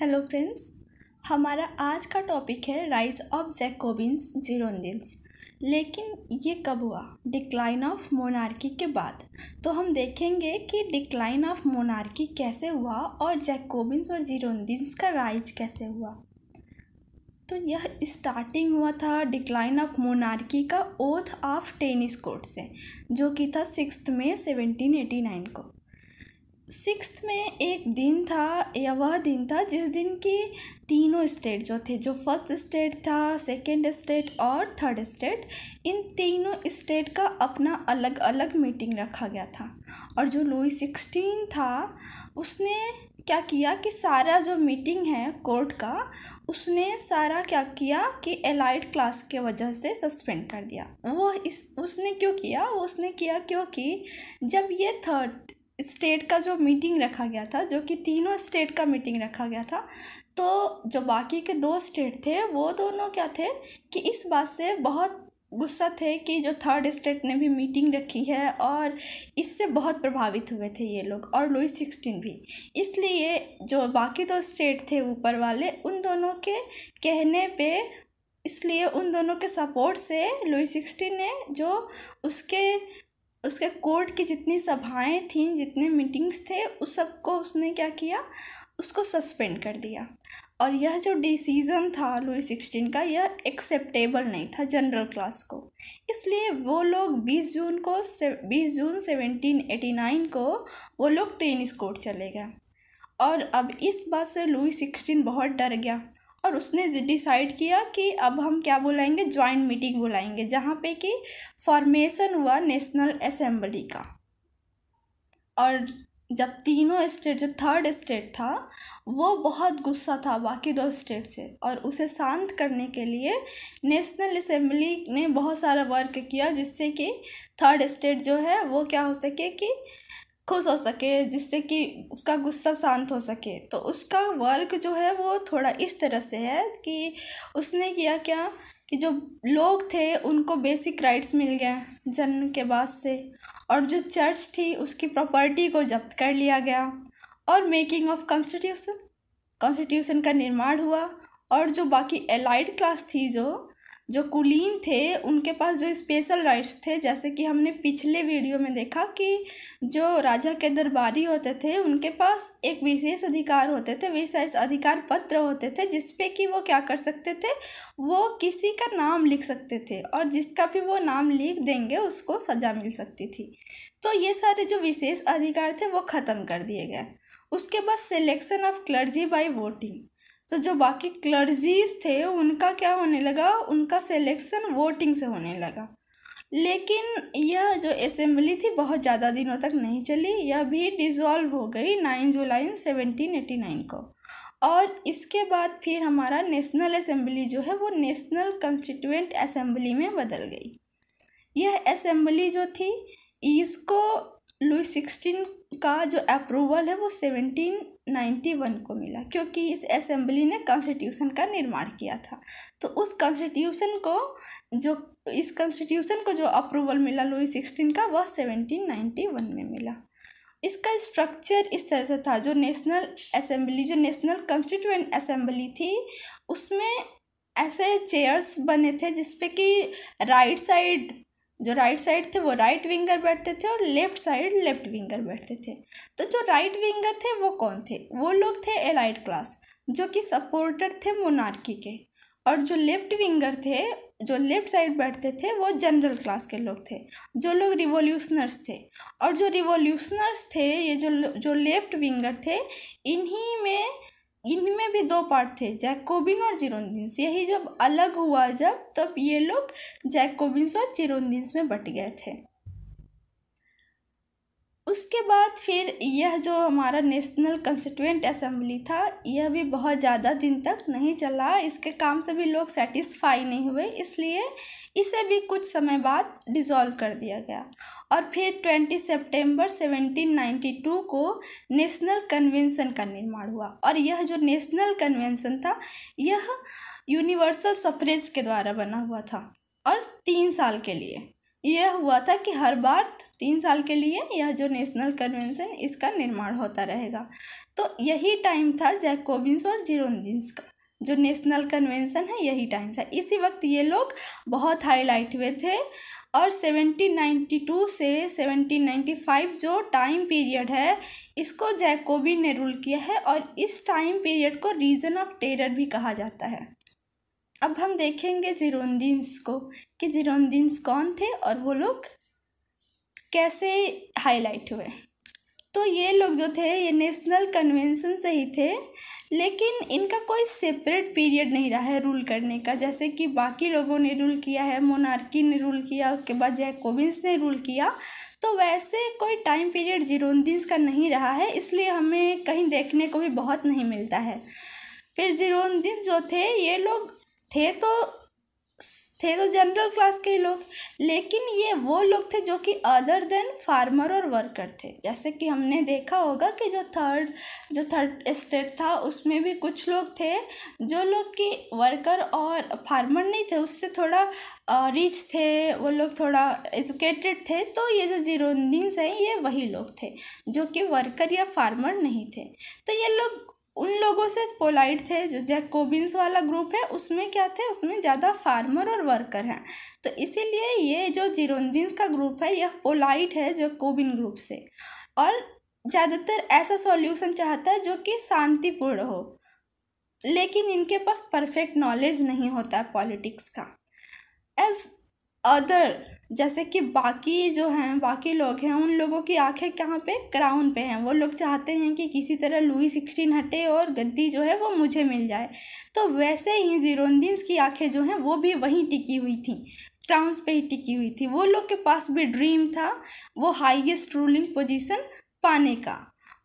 Hello friends, हमारा आज का टॉपिक है राइज ऑफ जैकोबिन्स जिरोंदिन्स। लेकिन ये कब हुआ? डिक्लाइन ऑफ मोनार्की के बाद। तो हम देखेंगे कि डिक्लाइन ऑफ मोनार्की कैसे हुआ और जैकोबिन्स और जिरोंदिन्स का राइज कैसे हुआ। तो यह स्टार्टिंग हुआ था डिक्लाइन ऑफ मोनार्की का ओथ ऑफ टेनिस कोर्ट से, जो कि था 6 मई 1789 को। 6 में एक दिन था, या वह दिन था जिस दिन की तीनों स्टेट जो थे, जो फर्स्ट स्टेट था, सेकेंड स्टेट और थर्ड स्टेट, इन तीनों स्टेट का अपना अलग अलग मीटिंग रखा गया था। और जो लुई 16 था, उसने क्या किया कि सारा जो मीटिंग है कोर्ट का, उसने सारा क्या किया कि एलाइड क्लास के वजह से सस्पेंड कर दिया। उसने किया क्योंकि जब ये थर्ड स्टेट का जो मीटिंग रखा गया था, जो कि तीनों स्टेट का मीटिंग रखा गया था, तो जो बाकी के दो स्टेट थे वो दोनों क्या थे कि इस बात से बहुत गुस्सा थे कि जो थर्ड स्टेट ने भी मीटिंग रखी है, और इससे बहुत प्रभावित हुए थे ये लोग और लुई 16 भी। इसलिए जो बाकी दो स्टेट थे ऊपर वाले, उन दोनों के कहने पे, इसलिए उन दोनों के सपोर्ट से लुई 16 ने जो उसके कोर्ट की जितनी सभाएं थीं, जितने मीटिंग्स थे, उस सबको उसने क्या किया, उसको सस्पेंड कर दिया। और यह जो डिसीज़न था लुई 16 का, यह एक्सेप्टेबल नहीं था जनरल क्लास को। इसलिए वो लोग 20 जून 1789 को वो लोग टेनिस कोर्ट चले गए। और अब इस बात से लुई 16 बहुत डर गया और उसने डिसाइड किया कि अब हम क्या बुलाएंगे, जॉइंट मीटिंग बुलाएंगे, जहाँ पे कि फॉर्मेशन हुआ नेशनल असेंबली का। और जब तीनों स्टेट, जो थर्ड स्टेट था, वो बहुत गुस्सा था बाकी दो स्टेट से, और उसे शांत करने के लिए नेशनल असेंबली ने बहुत सारा वर्क किया, जिससे कि थर्ड स्टेट जो है वो क्या हो सके कि खुश हो सके, जिससे कि उसका गुस्सा शांत हो सके। तो उसका वर्क जो है वो थोड़ा इस तरह से है कि उसने किया क्या कि जो लोग थे उनको बेसिक राइट्स मिल गए जन्म के बाद से, और जो चर्च थी उसकी प्रॉपर्टी को जब्त कर लिया गया, और मेकिंग ऑफ कॉन्स्टिट्यूशन का निर्माण हुआ। और जो बाकी एलाइड क्लास थी, जो कुलीन थे, उनके पास जो स्पेशल राइट्स थे, जैसे कि हमने पिछले वीडियो में देखा कि जो राजा के दरबारी होते थे उनके पास एक विशेष अधिकार होते थे, विशेष अधिकार पत्र होते थे, जिस पे कि वो क्या कर सकते थे, वो किसी का नाम लिख सकते थे, और जिसका भी वो नाम लिख देंगे उसको सज़ा मिल सकती थी। तो ये सारे जो विशेष अधिकार थे वो ख़त्म कर दिए गए। उसके बाद selection of clergy by voting, तो जो बाकी क्लर्जीज थे उनका क्या होने लगा, उनका सिलेक्शन वोटिंग से होने लगा। लेकिन यह जो असेंबली थी बहुत ज़्यादा दिनों तक नहीं चली, यह भी डिसॉल्व हो गई 9 जुलाई 1789 को। और इसके बाद फिर हमारा नेशनल असेंबली जो है वो नेशनल कंस्टिट्यूएंट असेंबली में बदल गई। यह असेंबली जो थी, इसको लुई 16 का जो अप्रूवल है वो 1791 को मिला, क्योंकि इस असेंबली ने कॉन्स्टिट्यूशन का निर्माण किया था। तो उस कॉन्स्टिट्यूशन को जो अप्रूवल मिला लुई 16 का, वह 1791 में मिला। इसका स्ट्रक्चर इस तरह से था, जो नेशनल कंस्टिट्यूएंट असेंबली थी, उसमें ऐसे चेयर्स बने थे जिसपे कि राइट साइड थे वो राइट विंगर बैठते थे, और लेफ़्ट साइड लेफ़्ट विंगर बैठते थे। तो जो राइट विंगर थे वो कौन थे, वो लोग थे एलाइड क्लास, जो कि सपोर्टर थे मोनार्की के, और जो लेफ़्ट विंगर थे, जो लेफ़्ट साइड बैठते थे, वो जनरल क्लास के लोग थे, जो लोग रिवोल्यूशनर्स थे। और जो रिवोल्यूशनर्स थे, ये जो लेफ़्ट विंगर थे, इनमें भी दो पार्ट थे, जैकोबिन और जिरोंदिन्स। यही जब अलग हुआ तब ये लोग जैकोबिन्स और जिरोंदिन्स में बट गए थे। उसके बाद फिर यह जो हमारा नेशनल कंस्टिट्यूएंट असेंबली था, यह भी बहुत ज़्यादा दिन तक नहीं चला। इसके काम से भी लोग सेटिस्फाई नहीं हुए, इसलिए इसे भी कुछ समय बाद डिसॉल्व कर दिया गया। और फिर 20 सितंबर 1792 को नेशनल कन्वेंशन का निर्माण हुआ। और यह जो नेशनल कन्वेंशन था, यह यूनिवर्सल सफरेज के द्वारा बना हुआ था, और 3 साल के लिए यह हुआ था कि हर बार 3 साल के लिए यह जो नेशनल कन्वेंशन इसका निर्माण होता रहेगा। तो यही टाइम था जैकोबिन्स और जिरोंदिन्स का, जो नेशनल कन्वेंशन है यही टाइम था। इसी वक्त ये लोग बहुत हाईलाइट हुए थे और 1792 से 1795 जो टाइम पीरियड है इसको जैकोबिन ने रूल किया है और इस टाइम पीरियड को रीजन ऑफ टेरर भी कहा जाता है। अब हम देखेंगे जिरोंदिन्स को कि जिरोंदिन्स कौन थे और वो लोग कैसे हाईलाइट हुए। तो ये लोग जो थे ये नेशनल कन्वेंशन से ही थे, लेकिन इनका कोई सेपरेट पीरियड नहीं रहा है रूल करने का। जैसे कि बाकी लोगों ने रूल किया है, मोनार्की ने रूल किया, उसके बाद जैकोबिन्स ने रूल किया, तो वैसे कोई टाइम पीरियड जिरोंदिन्स का नहीं रहा है, इसलिए हमें कहीं देखने को भी बहुत नहीं मिलता है। फिर जिरोंदिन्स जो थे ये लोग थे तो जनरल क्लास के लोग, लेकिन ये वो लोग थे जो कि अदर देन फार्मर और वर्कर थे। जैसे कि हमने देखा होगा कि जो थर्ड स्टेट था उसमें भी कुछ लोग थे जो लोग कि वर्कर और फार्मर नहीं थे, उससे थोड़ा रिच थे, वो लोग थोड़ा एजुकेटेड थे। तो ये जो जिरोंदिन्स हैं ये वही लोग थे जो कि वर्कर या फार्मर नहीं थे। तो ये लोग उन लोगों से पोलाइट थे। जो जैकोबिन्स वाला ग्रुप है उसमें क्या थे, उसमें ज़्यादा फार्मर और वर्कर हैं, तो इसीलिए ये जो जिरोंदिन्स का ग्रुप है यह पोलाइट है जैकोबिन ग्रुप से और ज़्यादातर ऐसा सॉल्यूशन चाहता है जो कि शांतिपूर्ण हो, लेकिन इनके पास परफेक्ट नॉलेज नहीं होता है पॉलिटिक्स का। एज अदर, जैसे कि बाकी जो हैं बाकी लोग हैं उन लोगों की आंखें कहाँ पे, क्राउन पे हैं। वो लोग चाहते हैं कि किसी तरह लुई XVI हटे और गद्दी जो है वो मुझे मिल जाए। तो वैसे ही जिरोंदिन्स की आंखें जो हैं वो भी वहीं टिकी हुई थी, क्राउन्स पे ही टिकी हुई थी। वो लोग के पास भी ड्रीम था वो हाईएस्ट रूलिंग पोजीशन पाने का।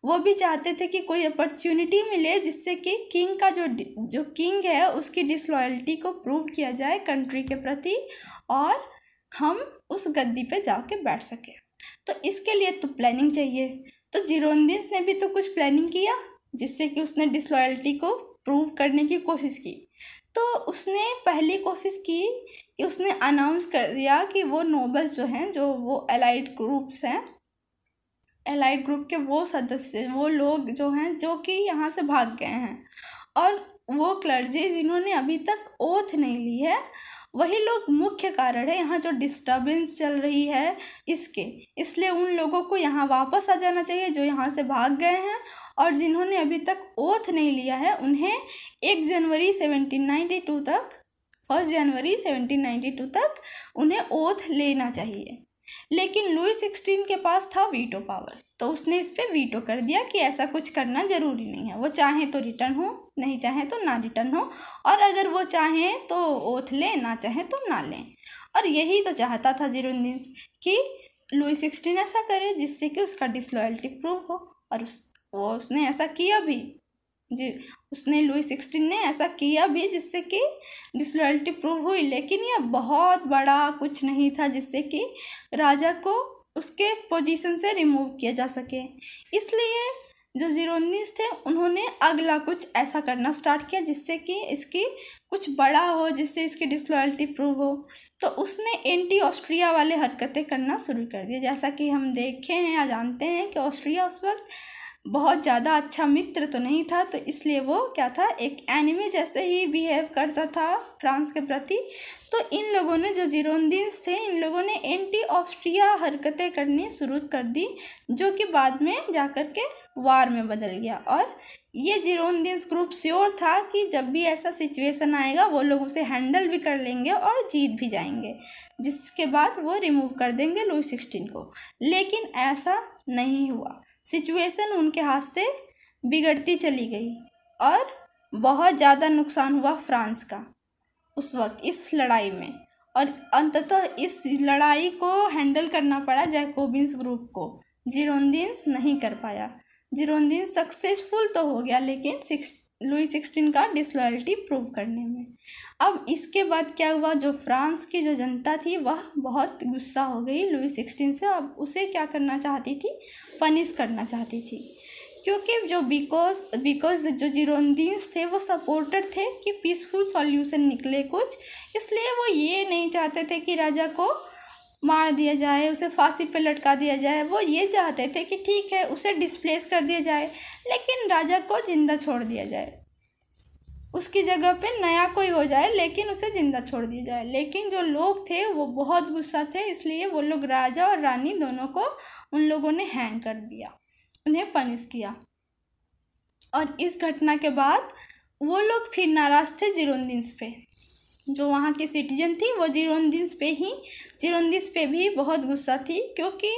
वो भी चाहते थे कि कोई अपॉर्चुनिटी मिले जिससे कि किंग का जो किंग है उसकी डिसलॉयल्टी को प्रूव किया जाए कंट्री के प्रति और हम उस गद्दी पे जाके बैठ सकें। तो इसके लिए तो प्लानिंग चाहिए। तो जिरोंदिन्स ने भी तो कुछ प्लानिंग किया जिससे कि उसने डिसलॉयल्टी को प्रूव करने की कोशिश की। तो उसने पहली कोशिश की कि उसने अनाउंस कर दिया कि वो नोबल्स जो हैं, जो वो एलाइड ग्रुप्स हैं, एलाइड ग्रुप के वो सदस्य, वो लोग जो हैं जो कि यहाँ से भाग गए हैं और वो क्लर्जी जिन्होंने अभी तक ओथ नहीं ली है, वही लोग मुख्य कारण है यहाँ जो डिस्टर्बेंस चल रही है इसके। इसलिए उन लोगों को यहाँ वापस आ जाना चाहिए जो यहाँ से भाग गए हैं, और जिन्होंने अभी तक ओथ नहीं लिया है उन्हें 1 जनवरी 1792 तक, 1 जनवरी 1792 तक उन्हें ओथ लेना चाहिए। लेकिन लुई XVI के पास था वीटो पावर, तो उसने इस पे वीटो कर दिया कि ऐसा कुछ करना ज़रूरी नहीं है। वो चाहे तो रिटर्न हो, नहीं चाहे तो ना रिटर्न हो, और अगर वो चाहे तो ओथ लें, ना चाहे तो ना लें। और यही तो चाहता था जिरोंदिन्स कि लुई XVI ऐसा करे जिससे कि उसका डिसलॉयल्टी प्रूव हो, और उसने ऐसा किया भी लुई XVI ने ऐसा किया भी जिससे कि डिसलॉयल्टी प्रूव हुई। लेकिन यह बहुत बड़ा कुछ नहीं था जिससे कि राजा को उसके पोजीशन से रिमूव किया जा सके। इसलिए जो जिरोंदिन्स थे उन्होंने अगला कुछ ऐसा करना स्टार्ट किया जिससे कि इसकी कुछ बड़ा हो, जिससे इसकी डिसलॉयल्टी प्रूव हो। तो उसने एंटी ऑस्ट्रिया वाले हरकतें करना शुरू कर दिया। जैसा कि हम देखे हैं या जानते हैं कि ऑस्ट्रिया उस वक्त बहुत ज़्यादा अच्छा मित्र तो नहीं था, तो इसलिए वो क्या था, एक एनिमी जैसे ही बिहेव करता था फ्रांस के प्रति। तो इन लोगों ने, जो जिरोंदिन्स थे, इन लोगों ने एंटी ऑस्ट्रिया हरकतें करनी शुरू कर दी, जो कि बाद में जाकर के वार में बदल गया। और ये जिरोंदिन्स ग्रुप श्योर था कि जब भी ऐसा सिचुएशन आएगा वो लोग उसे हैंडल भी कर लेंगे और जीत भी जाएंगे, जिसके बाद वो रिमूव कर देंगे लुई XVI को। लेकिन ऐसा नहीं हुआ। सिचुएशन उनके हाथ से बिगड़ती चली गई और बहुत ज़्यादा नुकसान हुआ फ्रांस का उस वक्त इस लड़ाई में, और अंततः इस लड़ाई को हैंडल करना पड़ा जैकोबिन्स ग्रुप को, जिरोंदिन्स नहीं कर पाया। जिरोंदिन्स सक्सेसफुल तो हो गया लेकिन लुई XVI का डिसलॉयल्टी प्रूव करने में। अब इसके बाद क्या हुआ, जो फ्रांस की जो जनता थी वह बहुत गुस्सा हो गई लुई XVI से। अब उसे क्या करना चाहती थी, पनिश करना चाहती थी, क्योंकि जो बिकॉज जो जिरोंदिन्स थे वो सपोर्टर थे कि पीसफुल सॉल्यूशन निकले कुछ। इसलिए वो ये नहीं चाहते थे कि राजा को मार दिया जाए, उसे फांसी पर लटका दिया जाए। वो ये चाहते थे कि ठीक है उसे डिस्प्लेस कर दिया जाए लेकिन राजा को जिंदा छोड़ दिया जाए, उसकी जगह पे नया कोई हो जाए लेकिन उसे ज़िंदा छोड़ दिया जाए। लेकिन जो लोग थे वो बहुत गुस्सा थे, इसलिए वो लोग राजा और रानी दोनों को उन लोगों ने हैंग कर दिया, उन्हें पनिश किया। और इस घटना के बाद वो लोग फिर नाराज़ थे जिरोंदिन्स पे, जो वहाँ की सिटीजन थी वो जिरोंदिन्स पे भी बहुत गुस्सा थी, क्योंकि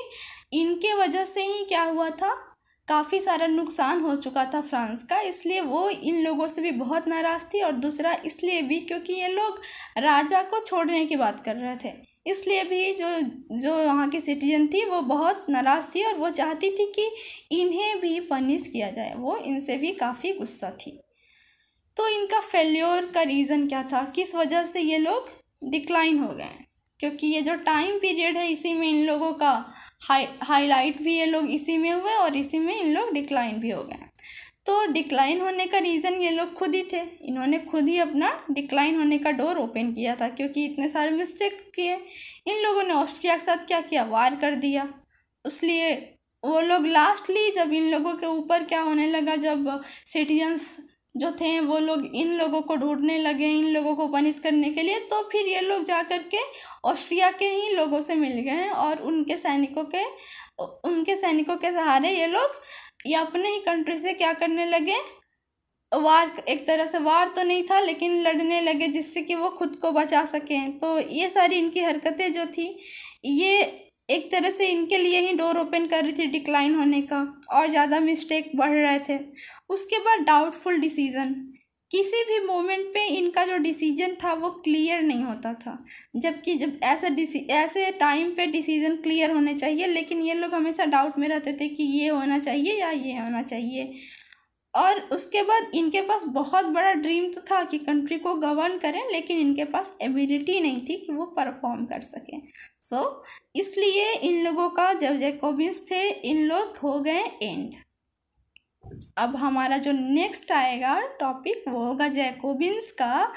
इनके वजह से ही क्या हुआ था, काफ़ी सारा नुकसान हो चुका था फ्रांस का। इसलिए वो इन लोगों से भी बहुत नाराज़ थी, और दूसरा इसलिए भी क्योंकि ये लोग राजा को छोड़ने की बात कर रहे थे, इसलिए भी जो वहाँ की सिटीजन थी वो बहुत नाराज़ थी और वो चाहती थी कि इन्हें भी पनिश किया जाए, वो इनसे भी काफ़ी गुस्सा थी। तो इनका फेल्योर का रीज़न क्या था, किस वजह से ये लोग डिक्लाइन हो गए, क्योंकि ये जो टाइम पीरियड है इसी में इन लोगों का हाईलाइट भी, ये लोग इसी में हुए और इसी में इन लोग डिक्लाइन भी हो गए। तो डिक्लाइन होने का रीज़न ये लोग खुद ही थे, इन्होंने खुद ही अपना डिक्लाइन होने का डोर ओपन किया था, क्योंकि इतने सारे मिस्टेक किए इन लोगों ने। ऑस्ट्रिया के साथ क्या किया, वार कर दिया। इसलिए वो लोग लास्टली जब इन लोगों के ऊपर क्या होने लगा, जब सिटीजन्स जो थे वो लोग इन लोगों को ढूंढने लगे इन लोगों को पनिश करने के लिए, तो फिर ये लोग जा कर के ऑस्ट्रिया के ही लोगों से मिल गए हैं और उनके सैनिकों के सहारे ये लोग या अपने ही कंट्री से क्या करने लगे, वार, एक तरह से वार तो नहीं था लेकिन लड़ने लगे, जिससे कि वो खुद को बचा सकें। तो ये सारी इनकी हरकतें जो थी ये एक तरह से इनके लिए ही डोर ओपन कर रही थी डिक्लाइन होने का, और ज़्यादा मिस्टेक बढ़ रहे थे। उसके बाद डाउटफुल डिसीज़न, किसी भी मोमेंट पे इनका जो डिसीजन था वो क्लियर नहीं होता था, जबकि जब ऐसे टाइम पे डिसीज़न क्लियर होने चाहिए, लेकिन ये लोग हमेशा डाउट में रहते थे कि ये होना चाहिए या ये होना चाहिए। और उसके बाद इनके पास बहुत बड़ा ड्रीम तो था कि कंट्री को गवर्न करें, लेकिन इनके पास एबिलिटी नहीं थी कि वो परफॉर्म कर सकें। सो इसलिए इन लोगों का, जब जैकोबिन्स थे इन लोग हो गए एंड। अब हमारा जो नेक्स्ट आएगा टॉपिक वो होगा जैकोबिन्स का